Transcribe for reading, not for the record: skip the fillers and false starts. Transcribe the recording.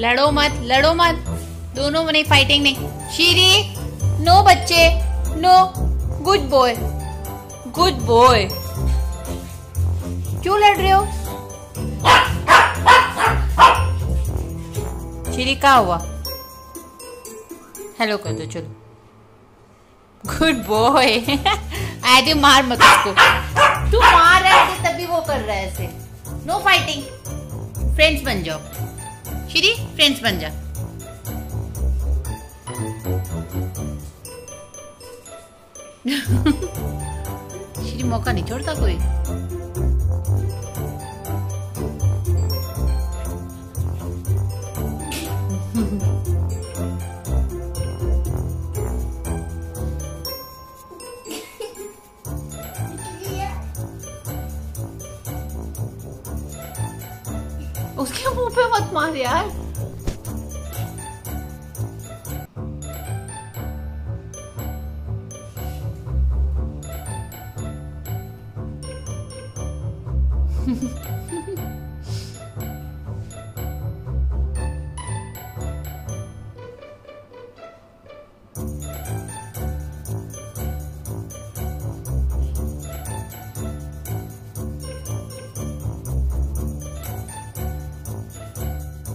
लड़ो मत दोनों में फाइटिंग नहीं। शीरी नो बच्चे no, good boy good boy. क्यों लड़ रहे हो? शीरी क्या हुआ? हेलो कर दो चलो। Good boy. आए थे मार मत उसको, तू मार रहा है तभी वो कर रहा है ऐसे। नो फाइटिंग, फ्रेंड्स बन जाओ शीरी, फ्रेंड्स बन जा। शीरी मौका नहीं छोड़ता कोई। उसके मुंह पे मत मार यार।